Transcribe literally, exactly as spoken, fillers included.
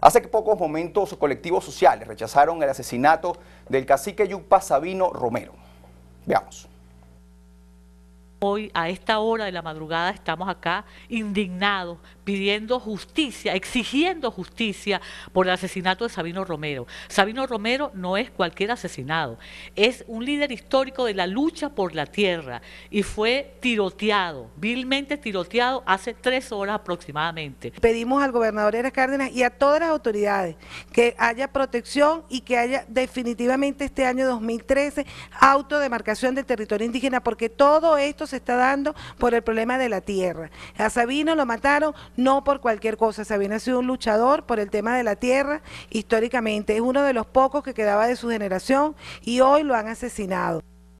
Hace pocos momentos colectivos sociales rechazaron el asesinato del cacique yukpa Sabino Romero. Veamos. Hoy a esta hora de la madrugada estamos acá indignados, pidiendo justicia, exigiendo justicia por el asesinato de Sabino Romero. Sabino Romero no es cualquier asesinado, es un líder histórico de la lucha por la tierra y fue tiroteado, vilmente tiroteado hace tres horas aproximadamente. Pedimos al gobernador Arias Cárdenas y a todas las autoridades que haya protección y que haya definitivamente este año dos mil trece autodemarcación del territorio indígena, porque todo esto se está dando por el problema de la tierra. A Sabino lo mataron no por cualquier cosa. Sabino ha sido un luchador por el tema de la tierra históricamente, es uno de los pocos que quedaba de su generación y hoy lo han asesinado.